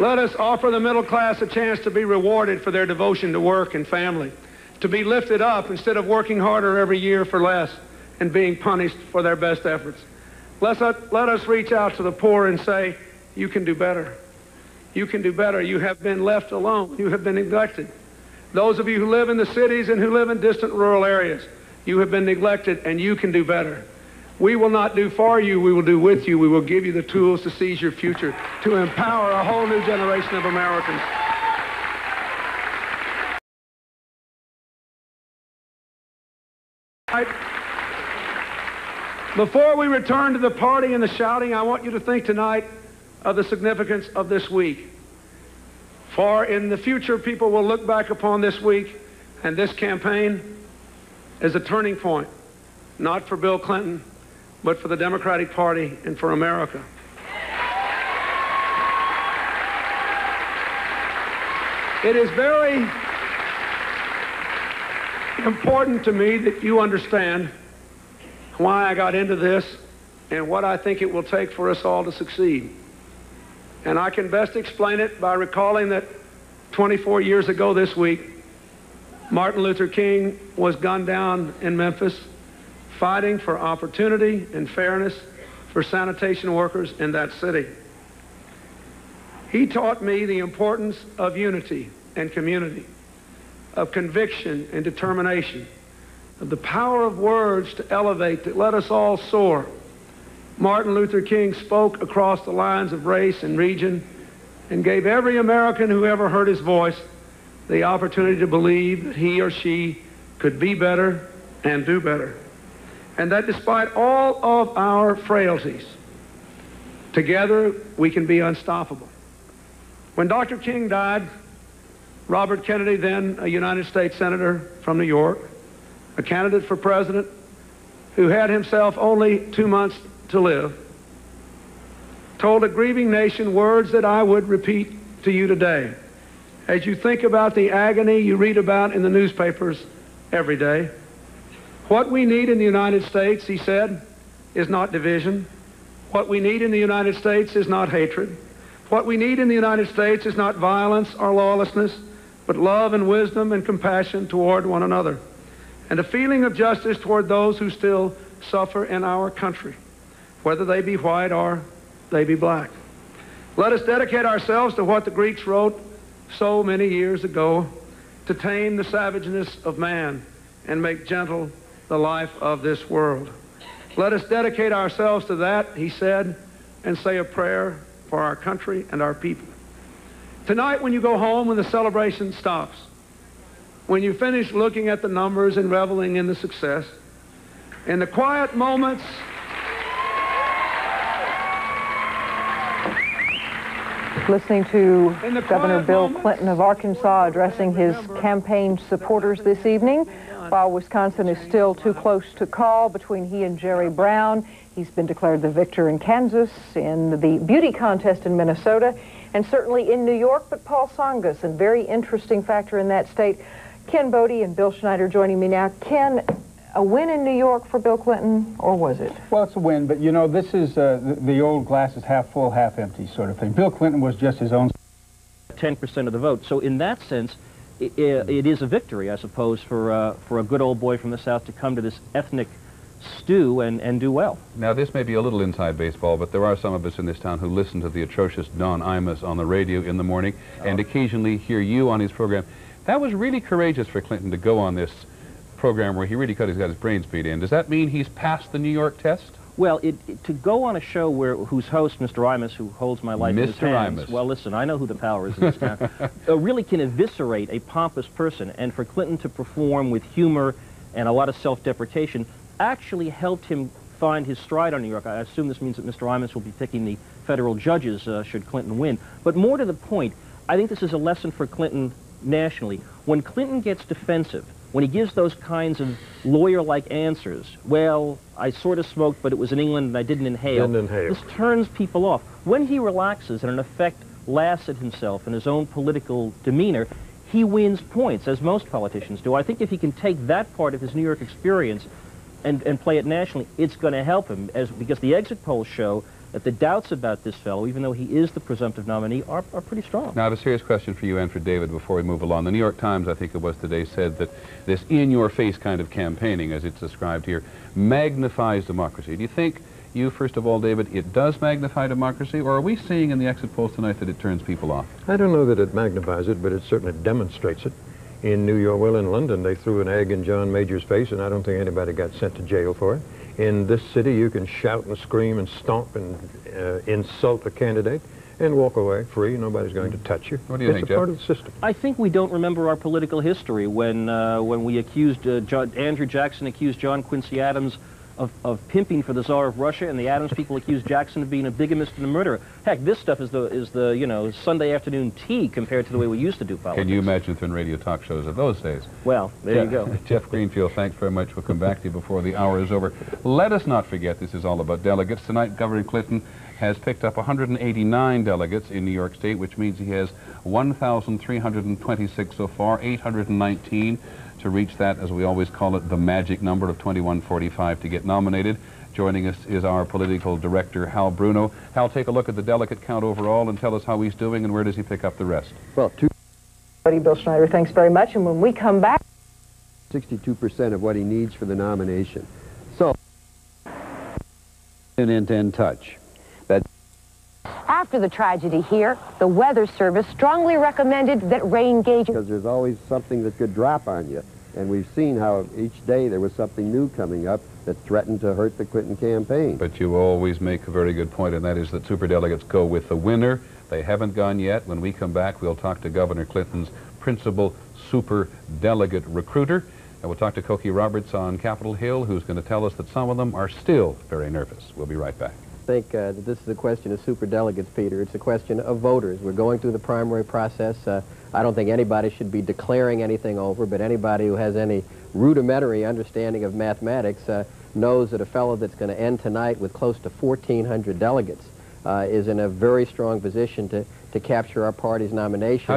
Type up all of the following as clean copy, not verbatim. Let us offer the middle class a chance to be rewarded for their devotion to work and family, to be lifted up instead of working harder every year for less and being punished for their best efforts. Let us reach out to the poor and say, you can do better. You can do better. You have been left alone. You have been neglected. Those of you who live in the cities and who live in distant rural areas, you have been neglected and you can do better. We will not do for you, we will do with you. We will give you the tools to seize your future, to empower a whole new generation of Americans. Before we return to the party and the shouting, I want you to think tonight of the significance of this week. For in the future, people will look back upon this week and this campaign as a turning point, not for Bill Clinton, but for the Democratic Party and for America. It is very important to me that you understand why I got into this and what I think it will take for us all to succeed. And I can best explain it by recalling that 24 years ago this week, Martin Luther King was gunned down in Memphis, fighting for opportunity and fairness for sanitation workers in that city. He taught me the importance of unity and community, of conviction and determination, of the power of words to elevate, that let us all soar. Martin Luther King spoke across the lines of race and region and gave every American who ever heard his voice the opportunity to believe that he or she could be better and do better. And that despite all of our frailties, together we can be unstoppable. When Dr. King died, Robert Kennedy, then a United States Senator from New York, a candidate for president who had himself only 2 months to live, told a grieving nation words that I would repeat to you today. As you think about the agony you read about in the newspapers every day, what we need in the United States, he said, is not division. What we need in the United States is not hatred. What we need in the United States is not violence or lawlessness, but love and wisdom and compassion toward one another, and a feeling of justice toward those who still suffer in our country, whether they be white or they be black. Let us dedicate ourselves to what the Greeks wrote so many years ago, to tame the savageness of man and make gentle the life of this world. Let us dedicate ourselves to that, he said, and say a prayer for our country and our people. Tonight when you go home, when the celebration stops, when you finish looking at the numbers and reveling in the success, in the quiet moments, listening to Governor Bill Clinton of Arkansas addressing his campaign supporters this evening, while Wisconsin is still too close to call between he and Jerry Brown. He's been declared the victor in Kansas, in the beauty contest in Minnesota, and certainly in New York. But Paul Tsongas, a very interesting factor in that state. Ken Bode and Bill Schneider joining me now. Ken, a win in New York for Bill Clinton, or was it? Well, it's a win, but you know, this is the old glasses half full, half empty sort of thing. Bill Clinton was just his own 10% of the vote. So in that sense, it is a victory, I suppose, for a good old boy from the South to come to this ethnic stew and do well. Now, this may be a little inside baseball, but there are some of us in this town who listen to the atrocious Don Imus on the radio in the morning and occasionally hear you on his program. That was really courageous for Clinton to go on this program where he really could have got his brains beat in. Does that mean he's passed the New York test? Well, to go on a show where whose host, Mr. Imus, who holds my life in his hands, Imus. Well, listen, I know who the power is in this town, really can eviscerate a pompous person, and for Clinton to perform with humor and a lot of self-deprecation actually helped him find his stride on New York. I assume this means that Mr. Imus will be picking the federal judges should Clinton win. But more to the point, I think this is a lesson for Clinton nationally. When Clinton gets defensive, when he gives those kinds of lawyer-like answers, well, I sort of smoked, but it was in England and I didn't inhale. This turns people off. When he relaxes and in effect laughs at himself and his own political demeanor, he wins points, as most politicians do. I think if he can take that part of his New York experience and play it nationally, it's going to help him, because the exit polls show that the doubts about this fellow, even though he is the presumptive nominee, are pretty strong. Now, I have a serious question for you and for David before we move along. The New York Times, I think it was today, said that this in-your-face kind of campaigning, as it's described here, magnifies democracy. Do you think, first of all, David, it does magnify democracy, or are we seeing in the exit polls tonight that it turns people off? I don't know that it magnifies it, but it certainly demonstrates it. In New York, well, in London, they threw an egg in John Major's face, and I don't think anybody got sent to jail for it. In this city, you can shout and scream and stomp and insult a candidate and walk away free. Nobody's going to touch you. What do you think, Jeff? It's a part of the system. I think we don't remember our political history when we accused Andrew Jackson accused John Quincy Adams of pimping for the Tsar of Russia, and the Adams people accused Jackson of being a bigamist and a murderer. Heck, this stuff is the you know, Sunday afternoon tea compared to the way we used to do politics. Can you imagine thin radio talk shows of those days? Well, there you go. Jeff Greenfield, thanks very much. We'll come back to you before the hour is over. Let us not forget this is all about delegates. Tonight, Governor Clinton has picked up 189 delegates in New York State, which means he has 1,326 so far, 819 to reach that, as we always call it, the magic number of 2145 to get nominated. Joining us is our political director, Hal Bruno. Hal, take a look at the delegate count overall and tell us how he's doing and where does he pick up the rest. Well, Bill Schneider, thanks very much. And when we come back, 62% of what he needs for the nomination. So, tune in to Touch. After the tragedy here, the Weather Service strongly recommended that rain gauges... Because there's always something that could drop on you. And we've seen how each day there was something new coming up that threatened to hurt the Clinton campaign. But you always make a very good point, and that is that superdelegates go with the winner. They haven't gone yet. When we come back, we'll talk to Governor Clinton's principal superdelegate recruiter. And we'll talk to Cokie Roberts on Capitol Hill, who's going to tell us that some of them are still very nervous. We'll be right back. I think that this is a question of superdelegates, Peter. It's a question of voters. We're going through the primary process. I don't think anybody should be declaring anything over, but anybody who has any rudimentary understanding of mathematics knows that a fellow that's going to end tonight with close to 1,400 delegates is in a very strong position to capture our party's nomination,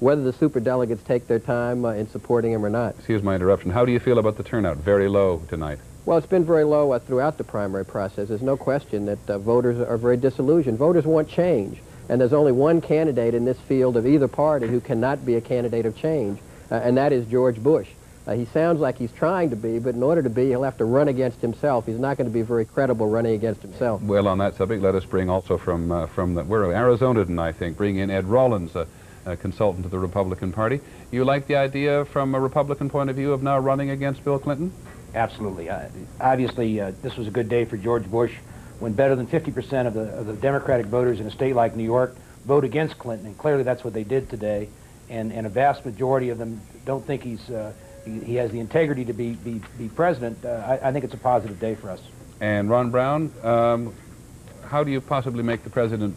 whether the superdelegates take their time in supporting him or not. Excuse my interruption. How do you feel about the turnout? Very low tonight. Well, it's been very low throughout the primary process. There's no question that voters are very disillusioned. Voters want change, and there's only one candidate in this field of either party who cannot be a candidate of change, and that is George Bush. He sounds like he's trying to be, but in order to be, he'll have to run against himself. He's not going to be very credible running against himself. Well, on that subject, let us bring also we're Arizona tonight, I think, bring in Ed Rollins, a consultant to the Republican Party. You like the idea from a Republican point of view of now running against Bill Clinton? Absolutely. Obviously, this was a good day for George Bush when better than 50% of the Democratic voters in a state like New York vote against Clinton, and clearly that's what they did today, and a vast majority of them don't think he has the integrity to be president. I think it's a positive day for us. And Ron Brown, how do you possibly make the president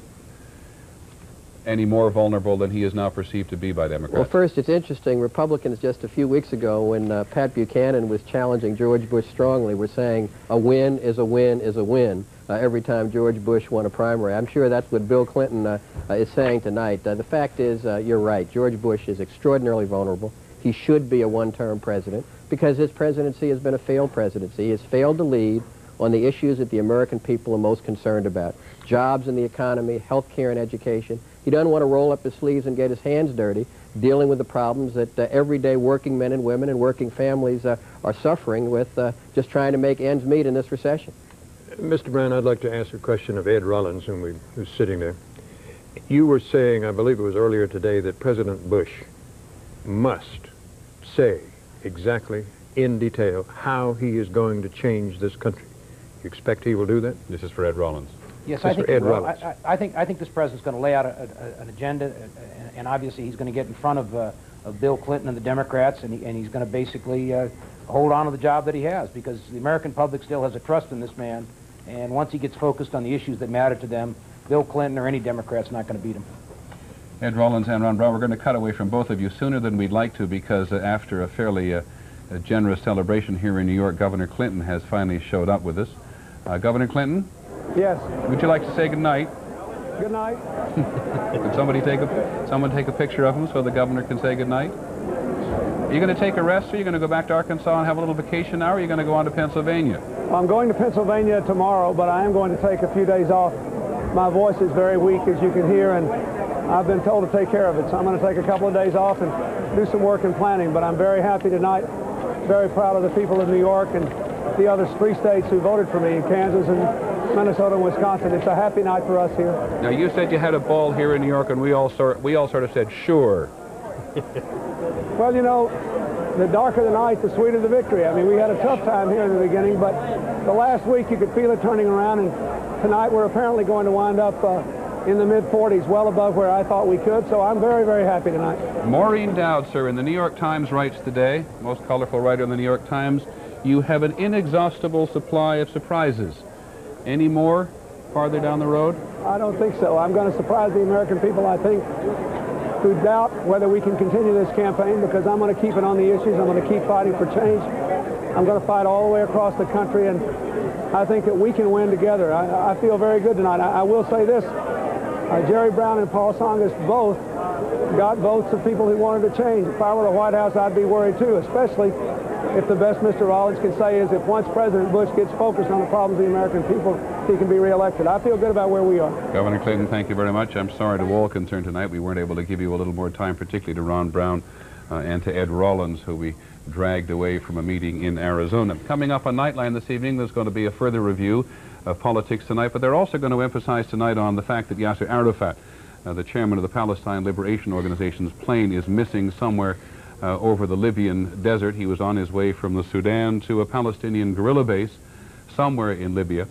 any more vulnerable than he is now perceived to be by Democrats? Well, first, it's interesting. Republicans just a few weeks ago, when Pat Buchanan was challenging George Bush strongly, were saying a win is a win is a win every time George Bush won a primary. I'm sure that's what Bill Clinton is saying tonight. The fact is, you're right, George Bush is extraordinarily vulnerable. He should be a one-term president because his presidency has been a failed presidency. He has failed to lead on the issues that the American people are most concerned about: jobs and the economy, health care and education. He doesn't want to roll up his sleeves and get his hands dirty dealing with the problems that everyday working men and women and working families are suffering with, just trying to make ends meet in this recession. Mr. Brown, I'd like to ask a question of Ed Rollins, who's sitting there. You were saying, I believe it was earlier today, that President Bush must say exactly in detail how he is going to change this country. You expect he will do that? This is for Ed Rollins. Yes, I think this president's going to lay out an agenda, and obviously he's going to get in front of Bill Clinton and the Democrats, and he's going to basically hold on to the job that he has, because the American public still has a trust in this man, and once he gets focused on the issues that matter to them, Bill Clinton or any Democrat's not going to beat him. Ed Rollins and Ron Brown, we're going to cut away from both of you sooner than we'd like to, because after a fairly generous celebration here in New York, Governor Clinton has finally showed up with us. Governor Clinton? Yes. Would you like to say good night? Good night. Could someone take a picture of him so the governor can say good night? You going to take a rest, or you're going to go back to Arkansas and have a little vacation now, or are you going to go on to Pennsylvania? I'm going to Pennsylvania tomorrow, but I am going to take a few days off. My voice is very weak, as you can hear, and I've been told to take care of it. So I'm going to take a couple of days off and do some work and planning. But I'm very happy tonight, very proud of the people of New York and the other three states who voted for me, in Kansas and Minnesota and Wisconsin. It's a happy night for us here. Now, you said you had a ball here in New York, and we all sort of said, sure. Well, you know, the darker the night, the sweeter the victory. I mean, we had a tough time here in the beginning, but the last week you could feel it turning around, and tonight we're apparently going to wind up in the mid-40s, well above where I thought we could, so I'm very, very happy tonight. Maureen Dowd, sir, in the New York Times writes today, most colorful writer in the New York Times, you have an inexhaustible supply of surprises. Any more farther down the road? I don't think so. I'm going to surprise the American people, I think, who doubt whether we can continue this campaign, because I'm going to keep it on the issues. I'm going to keep fighting for change. I'm going to fight all the way across the country, and I think that we can win together. I feel very good tonight. I will say this. Jerry Brown and Paul Tsongas both got votes of people who wanted to change. If I were the White House, I'd be worried, too, especially if the best Mr. Rollins can say is if once President Bush gets focused on the problems of the American people, he can be reelected. I feel good about where we are. Governor Clinton, thank you very much. I'm sorry to all concerned tonight. We weren't able to give you a little more time, particularly to Ron Brown and to Ed Rollins, who we dragged away from a meeting in Arizona. Coming up on Nightline this evening, there's going to be a further review of politics tonight, but they're also going to emphasize tonight on the fact that Yasser Arafat, the chairman of the Palestine Liberation Organization's plane, is missing somewhere over the Libyan desert. He was on his way from the Sudan to a Palestinian guerrilla base somewhere in Libya.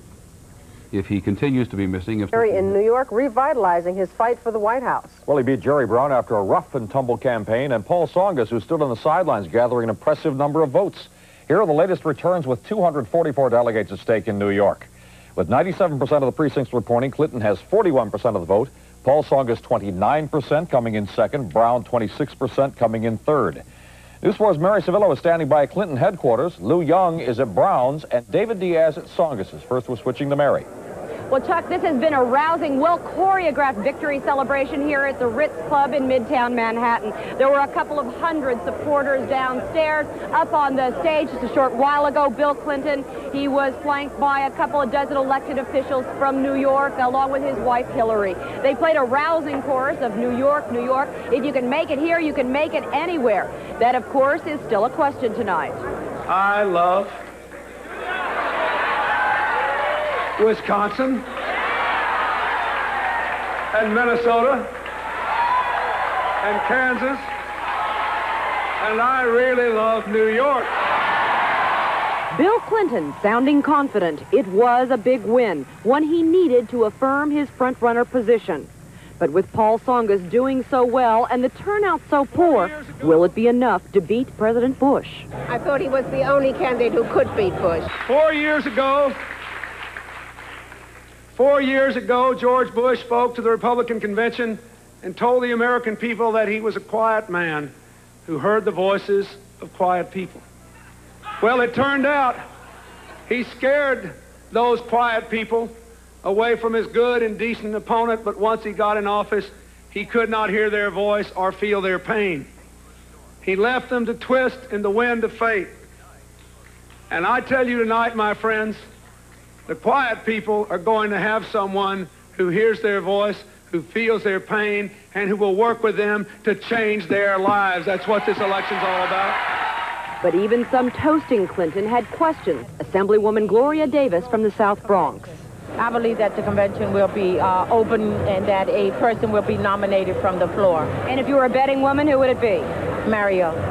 If he continues to be missing... Jerry in New York revitalizing his fight for the White House. Well, he beat Jerry Brown after a rough-and-tumble campaign, and Paul Tsongas, who stood on the sidelines gathering an impressive number of votes. Here are the latest returns with 244 delegates at stake in New York. With 97% of the precincts reporting, Clinton has 41% of the vote. Paul Tsongas 29%, coming in second. Brown 26%, coming in third. News 4's Mary Cibillo is standing by at Clinton headquarters. Lou Young is at Brown's, and David Diaz at Tsongas's. First, we're switching to Mary. Well, Chuck, this has been a rousing, well-choreographed victory celebration here at the Ritz Club in Midtown Manhattan. There were a couple of hundred supporters downstairs. Up on the stage just a short while ago, Bill Clinton. He was flanked by a couple of dozen elected officials from New York, along with his wife, Hillary. They played a rousing chorus of New York, New York. If you can make it here, you can make it anywhere. That, of course, is still a question tonight. I love Wisconsin and Minnesota and Kansas, and I really love New York. Bill Clinton sounding confident. It was a big win, one he needed to affirm his front-runner position. But with Paul Tsongas doing so well and the turnout so poor, will it be enough to beat President Bush? I thought he was the only candidate who could beat Bush. 4 years ago, 4 years ago, George Bush spoke to the Republican convention and told the American people that he was a quiet man who heard the voices of quiet people. Well, it turned out he scared those quiet people away from his good and decent opponent, but once he got in office, he could not hear their voice or feel their pain. He left them to twist in the wind of fate. And I tell you tonight, my friends, the quiet people are going to have someone who hears their voice, who feels their pain, and who will work with them to change their lives. That's what this election's all about. But even some toasting Clinton had questions. Assemblywoman Gloria Davis from the South Bronx. I believe that the convention will be open and that a person will be nominated from the floor. And if you were a betting woman, who would it be? Mario.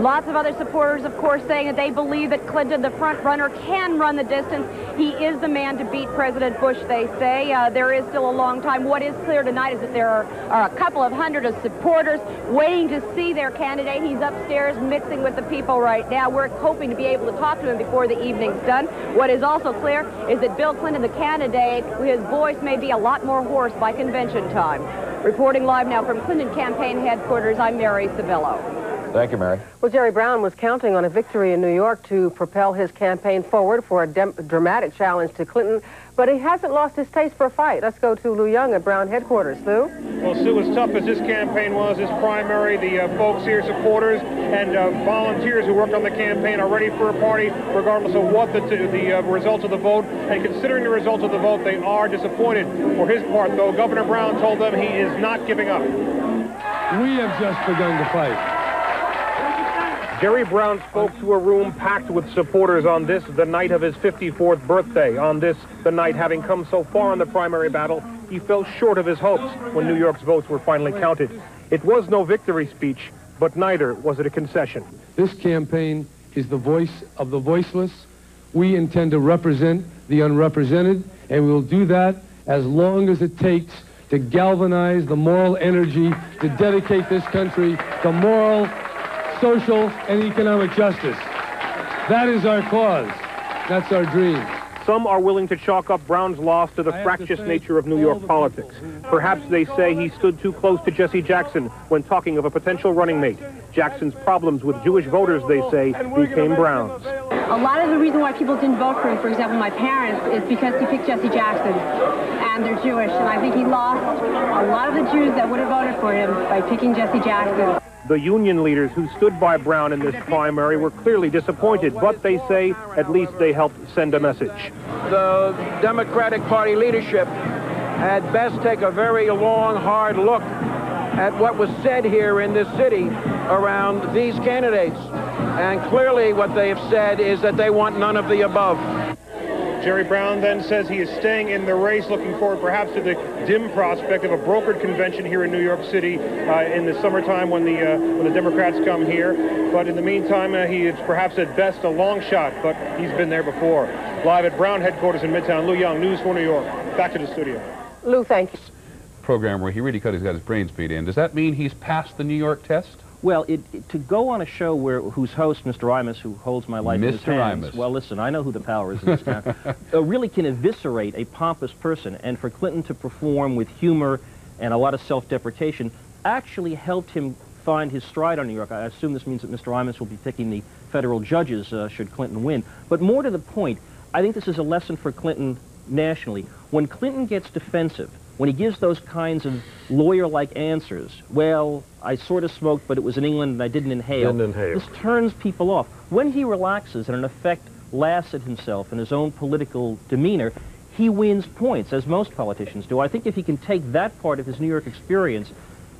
Lots of other supporters, of course, saying that they believe that Clinton, the front runner, can run the distance. He is the man to beat President Bush, they say. There is still a long time. What is clear tonight is that there are a couple of hundred of supporters waiting to see their candidate. He's upstairs mixing with the people right now. We're hoping to be able to talk to him before the evening's done. What is also clear is that Bill Clinton, the candidate, his voice may be a lot more hoarse by convention time. Reporting live now from Clinton campaign headquarters, I'm Mary Cibillo. Thank you, Mary. Well, Jerry Brown was counting on a victory in New York to propel his campaign forward for a dramatic challenge to Clinton, but he hasn't lost his taste for a fight. Let's go to Lou Young at Brown headquarters. Lou? Well, Sue, as tough as this campaign was, this primary, the folks here, supporters, and volunteers who worked on the campaign are ready for a party, regardless of what the results of the vote. And considering the results of the vote, they are disappointed. For his part, though, Governor Brown told them he is not giving up. We have just begun to fight. Jerry Brown spoke to a room packed with supporters on this, the night of his 54th birthday. On this, the night, having come so far in the primary battle, he fell short of his hopes when New York's votes were finally counted. It was no victory speech, but neither was it a concession. This campaign is the voice of the voiceless. We intend to represent the unrepresented, and we will do that as long as it takes to galvanize the moral energy to dedicate this country to moral, social, and economic justice. That is our cause. That's our dream. Some are willing to chalk up Brown's loss to the fractious nature of New York politics. Perhaps they say he stood too close to Jesse Jackson when talking of a potential running mate. Jackson's problems with Jewish voters, they say, became Brown's. A lot of the reason why people didn't vote for him, for example, my parents, is because he picked Jesse Jackson, and they're Jewish. And I think he lost a lot of the Jews that would have voted for him by picking Jesse Jackson. The union leaders who stood by Brown in this primary were clearly disappointed, but they say at least they helped send a message. The Democratic Party leadership had best take a very long, hard look at what was said here in this city around these candidates. And clearly what they have said is that they want none of the above. Jerry Brown then says he is staying in the race, looking forward perhaps to the dim prospect of a brokered convention here in New York City in the summertime when the Democrats come here. But in the meantime, he is perhaps at best a long shot, but he's been there before. Live at Brown headquarters in Midtown, Lou Young, News 4 New York. Back to the studio. Lou, thank you. Program where he really could have got his brains beat in. Does that mean he's passed the New York test? Well, to go on a show whose host, Mr. Imus, who holds my life in his hands, Imus. Well, listen, I know who the power is in this town, really can eviscerate a pompous person, and for Clinton to perform with humor and a lot of self-deprecation actually helped him find his stride on New York. I assume this means that Mr. Imus will be picking the federal judges should Clinton win. But more to the point, I think this is a lesson for Clinton nationally. When Clinton gets defensive, when he gives those kinds of lawyer-like answers, well, I sort of smoked, but it was in England and I didn't inhale. This turns people off. When he relaxes and in effect laughs at himself and his own political demeanor, he wins points, as most politicians do. I think if he can take that part of his New York experience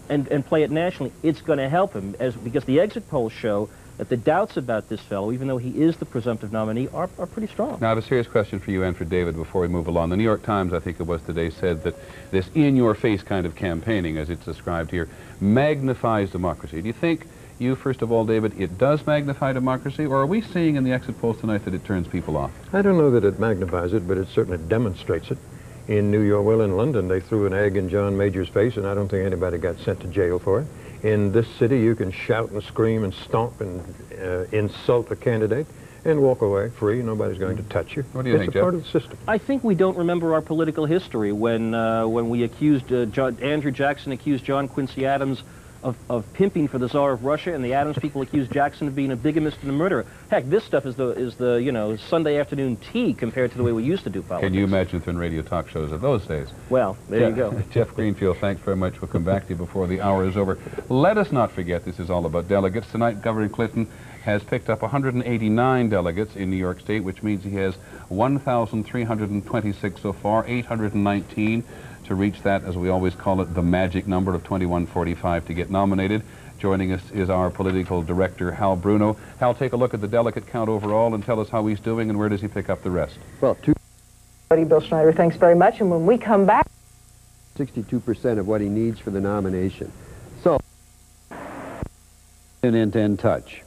and play it nationally, it's going to help him, because the exit polls show that the doubts about this fellow, even though he is the presumptive nominee, are pretty strong. Now, I have a serious question for you and for David before we move along. The New York Times, I think it was today, said that this in-your-face kind of campaigning, as it's described here, magnifies democracy. Do you think, first of all, David, it does magnify democracy, or are we seeing in the exit polls tonight that it turns people off? I don't know that it magnifies it, but it certainly demonstrates it. In New York, well, in London, they threw an egg in John Major's face, and I don't think anybody got sent to jail for it. In this city, you can shout and scream and stomp and insult a candidate and walk away free. Nobody's going to touch you. What do you think, Jeff? It's a part of the system. I think we don't remember our political history when we accused Andrew Jackson accused John Quincy Adams of pimping for the Tsar of Russia, and the Adams people accused Jackson of being a bigamist and a murderer. Heck, this stuff is the you know, Sunday afternoon tea compared to the way we used to do politics. Can you imagine thin radio talk shows of those days? Well, there you go. Jeff Greenfield, thanks very much. We'll come back to you before the hour is over. Let us not forget this is all about delegates. Tonight, Governor Clinton has picked up 189 delegates in New York State, which means he has 1,326 so far, 819. To reach that, as we always call it, the magic number of 2145 to get nominated. Joining us is our political director, Hal Bruno. Hal, take a look at the delegate count overall and tell us how he's doing and where does he pick up the rest. Well, Bill Schneider, thanks very much. And when we come back, 62% of what he needs for the nomination. So, in touch.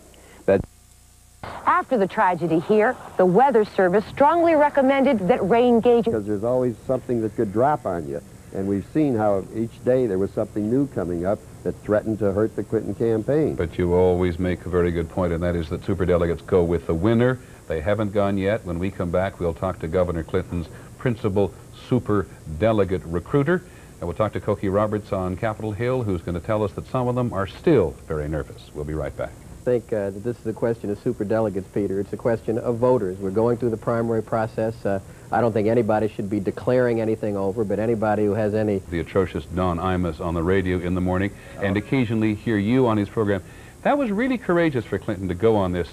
After the tragedy here, the Weather Service strongly recommended that rain gauges, because there's always something that could drop on you. And we've seen how each day there was something new coming up that threatened to hurt the Clinton campaign. But you always make a very good point, and that is that superdelegates go with the winner. They haven't gone yet. When we come back, we'll talk to Governor Clinton's principal superdelegate recruiter. And we'll talk to Cokie Roberts on Capitol Hill, who's going to tell us that some of them are still very nervous. We'll be right back. think that this is a question of superdelegates, Peter. It's a question of voters. We're going through the primary process. I don't think anybody should be declaring anything over, but anybody who has any... The atrocious Don Imus on the radio in the morning, and occasionally hear you on his program. That was really courageous for Clinton to go on this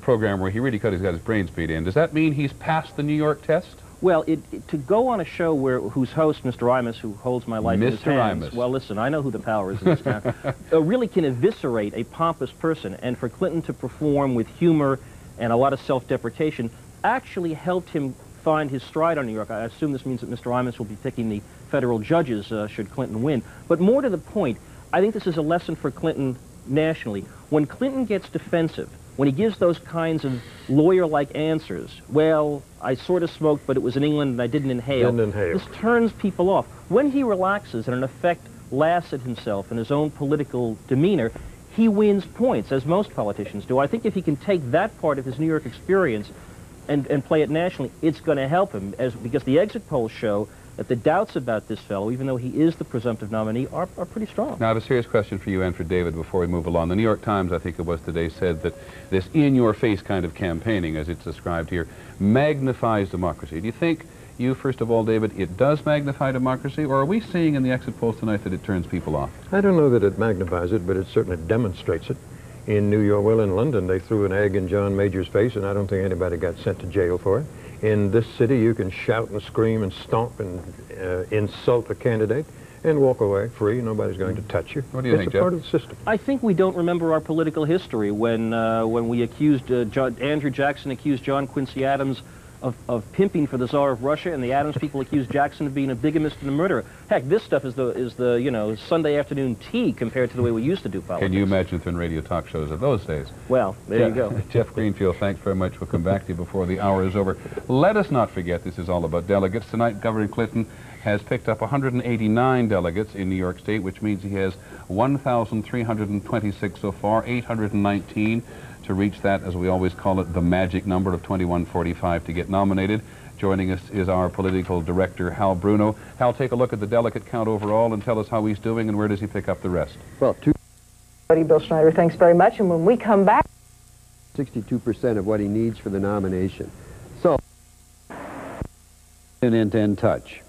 program where he really could have got his brains beat in. Does that mean he's passed the New York test? Well, to go on a show whose host, Mr. Imus, who holds my life in his hands... Mr. Imus. Well, listen, I know who the power is in this town. Really can eviscerate a pompous person, and for Clinton to perform with humor and a lot of self-deprecation actually helped him find his stride on New York. I assume this means that Mr. Imus will be picking the federal judges should Clinton win. But more to the point, I think this is a lesson for Clinton nationally. When Clinton gets defensive, when he gives those kinds of lawyer-like answers, well, I sort of smoked, but it was in England and I didn't inhale. This turns people off. When he relaxes and in effect laughs at himself and his own political demeanor, he wins points, as most politicians do. I think if he can take that part of his New York experience and play it nationally, it's going to help him, because the exit polls show that the doubts about this fellow, even though he is the presumptive nominee, are pretty strong. Now, I have a serious question for you and for David before we move along. The New York Times, I think it was today, said that this in-your-face kind of campaigning, as it's described here, magnifies democracy. Do you think, first of all, David, it does magnify democracy, or are we seeing in the exit polls tonight that it turns people off? I don't know that it magnifies it, but it certainly demonstrates it. In New York, well, in London, they threw an egg in John Major's face, and I don't think anybody got sent to jail for it. In this city, you can shout and scream and stomp and insult a candidate and walk away free. Nobody's going to touch you. What do you think, Jeff? It's a part of the system. I think we don't remember our political history when we accused Andrew Jackson accused John Quincy Adams of pimping for the Tsar of Russia, and the Adams people accused Jackson of being a bigamist and a murderer. Heck, this stuff is the you know, Sunday afternoon tea compared to the way we used to do politics. Can you imagine thin radio talk shows of those days? Well, there you go. Jeff Greenfield, thanks very much. We'll come back to you before the hour is over. Let us not forget this is all about delegates. Tonight, Governor Clinton has picked up 189 delegates in New York State, which means he has 1,326 so far, 819 to reach that, as we always call it, the magic number of 2145 to get nominated. Joining us is our political director, Hal Bruno. Hal, take a look at the delegate count overall and tell us how he's doing and where does he pick up the rest. Well, Bill Schneider, thanks very much. And when we come back, 62% of what he needs for the nomination. So, in touch.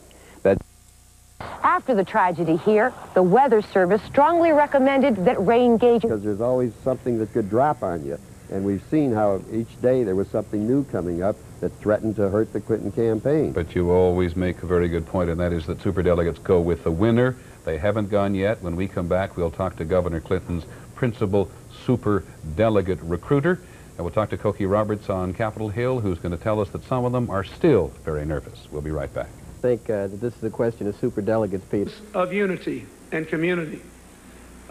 After the tragedy here, the Weather Service strongly recommended that rain gauges... Because there's always something that could drop on you. And we've seen how each day there was something new coming up that threatened to hurt the Clinton campaign. But you always make a very good point, and that is that superdelegates go with the winner. They haven't gone yet. When we come back, we'll talk to Governor Clinton's principal superdelegate recruiter. And we'll talk to Cokie Roberts on Capitol Hill, who's going to tell us that some of them are still very nervous. We'll be right back. I think that this is a question of superdelegates, Pete. Of unity and community,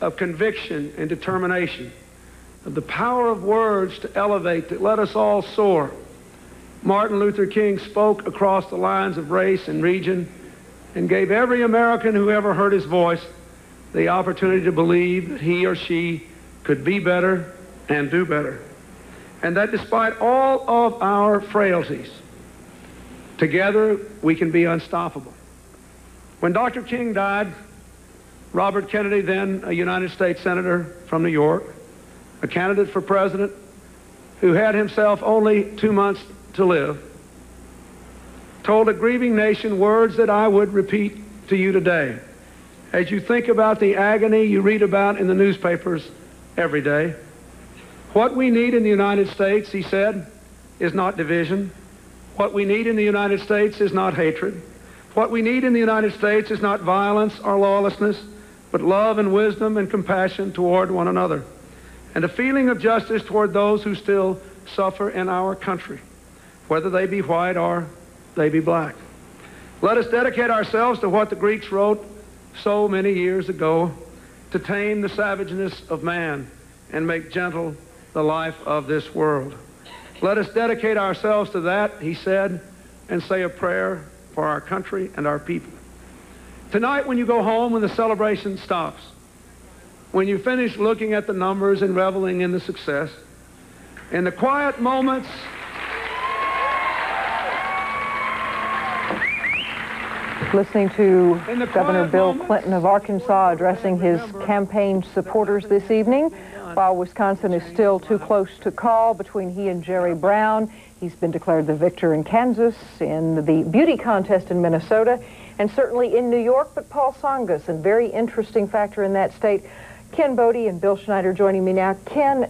of conviction and determination, of the power of words to elevate, that let us all soar. Martin Luther King spoke across the lines of race and region and gave every American who ever heard his voice the opportunity to believe that he or she could be better and do better. And that despite all of our frailties, together, we can be unstoppable. When Dr. King died, Robert Kennedy, then a United States Senator from New York, a candidate for president who had himself only 2 months to live, told a grieving nation words that I would repeat to you today. As you think about the agony you read about in the newspapers every day, what we need in the United States, he said, is not division. What we need in the United States is not hatred. What we need in the United States is not violence or lawlessness, but love and wisdom and compassion toward one another, and a feeling of justice toward those who still suffer in our country, whether they be white or they be black. Let us dedicate ourselves to what the Greeks wrote so many years ago, to tame the savageness of man and make gentle the life of this world. Let us dedicate ourselves to that, he said, and say a prayer for our country and our people. Tonight, when you go home, when the celebration stops, when you finish looking at the numbers and reveling in the success, in the quiet moments, listening to Governor Bill Clinton of Arkansas addressing his campaign supporters this evening, While Wisconsin is still too close to call between he and Jerry Brown, he's been declared the victor in Kansas, in the beauty contest in Minnesota, and certainly in New York. But Paul Tsongas, a very interesting factor in that state. Ken Bode and Bill Schneider joining me now. Ken,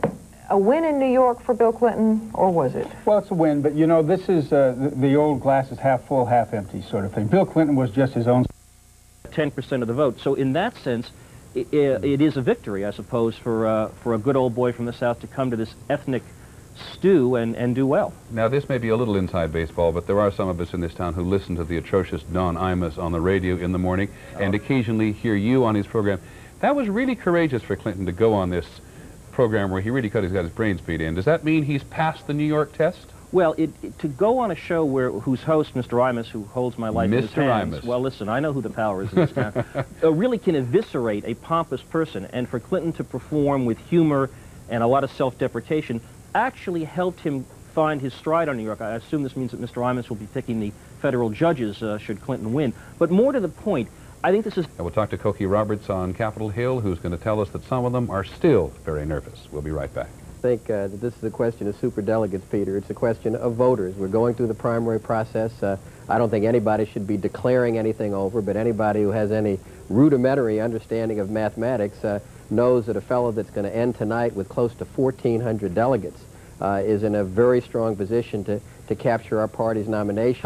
a win in New York for Bill Clinton, or was it? Well, it's a win, but you know, this is the old glass is half full, half empty sort of thing. Bill Clinton was just his own 10% of the vote. So in that sense, it is a victory, I suppose, for a good old boy from the South to come to this ethnic stew and do well. Now, this may be a little inside baseball, but there are some of us in this town who listen to the atrocious Don Imus on the radio in the morning and occasionally hear you on his program. That was really courageous for Clinton to go on this program where he really got his brains beat in. Does that mean he's passed the New York test? Well, to go on a show whose host, Mr. Imus, who holds my life in his hands, Imus. Well, listen, I know who the power is in this town, really can eviscerate a pompous person. And for Clinton to perform with humor and a lot of self-deprecation actually helped him find his stride on New York. I assume this means that Mr. Imus will be picking the federal judges should Clinton win. But more to the point, I think this is... And we'll talk to Cokie Roberts on Capitol Hill, who's going to tell us that some of them are still very nervous. We'll be right back. I think that this is a question of superdelegates, Peter. It's a question of voters. We're going through the primary process. I don't think anybody should be declaring anything over, but anybody who has any rudimentary understanding of mathematics knows that a fellow that's going to end tonight with close to 1,400 delegates is in a very strong position to capture our party's nomination,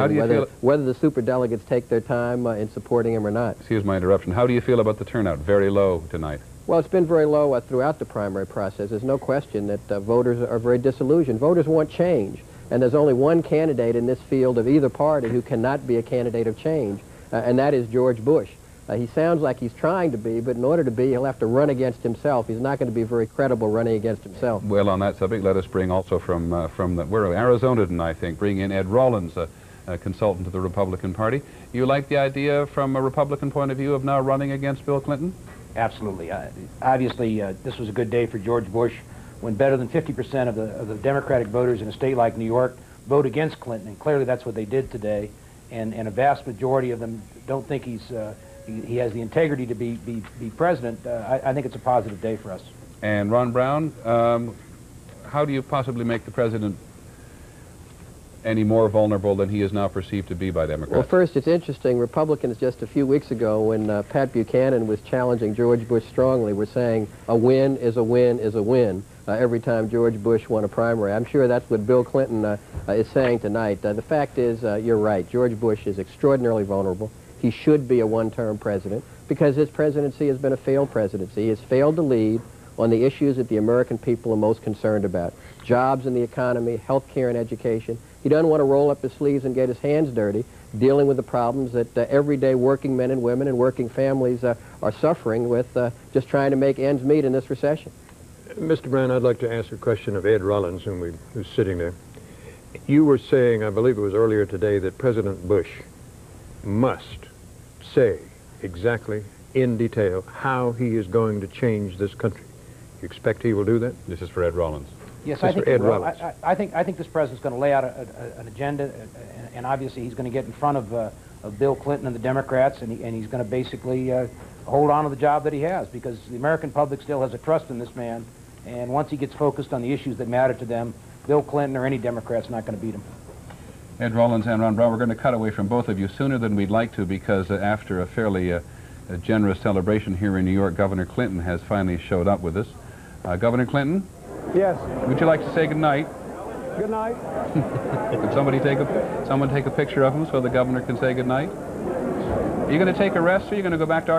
whether the superdelegates take their time in supporting him or not. Excuse my interruption. How do you feel about the turnout? Very low tonight. Well, it's been very low throughout the primary process. There's no question that voters are very disillusioned. Voters want change, and there's only one candidate in this field of either party who cannot be a candidate of change, and that is George Bush. He sounds like he's trying to be, but in order to be, he'll have to run against himself. He's not going to be very credible running against himself. Well, on that subject, let us bring also we're in Arizona tonight, I think, bring in Ed Rollins, a consultant to the Republican Party. You like the idea from a Republican point of view of now running against Bill Clinton? Absolutely. Obviously, this was a good day for George Bush when better than 50% of the Democratic voters in a state like New York vote against Clinton, and clearly that's what they did today, and a vast majority of them don't think he has the integrity to be president. I think it's a positive day for us. And Ron Brown, how do you possibly make the president any more vulnerable than he is now perceived to be by Democrats? Well, first, it's interesting. Republicans just a few weeks ago, when Pat Buchanan was challenging George Bush strongly, were saying a win is a win is a win every time George Bush won a primary. I'm sure that's what Bill Clinton is saying tonight. The fact is, you're right, George Bush is extraordinarily vulnerable. He should be a one-term president because his presidency has been a failed presidency. He has failed to lead on the issues that the American people are most concerned about: jobs and the economy, health care and education. He doesn't want to roll up his sleeves and get his hands dirty dealing with the problems that everyday working men and women and working families are suffering with, just trying to make ends meet in this recession. Mr. Brown, I'd like to ask a question of Ed Rollins, who's sitting there. You were saying, I believe it was earlier today, that President Bush must say exactly in detail how he is going to change this country. You expect he will do that? This is for Ed Rollins. Yes, I think this president's going to lay out an agenda, and obviously he's going to get in front of Bill Clinton and the Democrats, and he's going to basically hold on to the job that he has, because the American public still has a trust in this man, and once he gets focused on the issues that matter to them, Bill Clinton or any Democrat's not going to beat him. Ed Rollins and Ron Brown, we're going to cut away from both of you sooner than we'd like to, because after a fairly generous celebration here in New York, Governor Clinton has finally showed up with us. Governor Clinton? Yes. Would you like to say good night? Good night. Could somebody someone take a picture of him so the governor can say good night? Are you going to take a rest, or are you going to go back to our...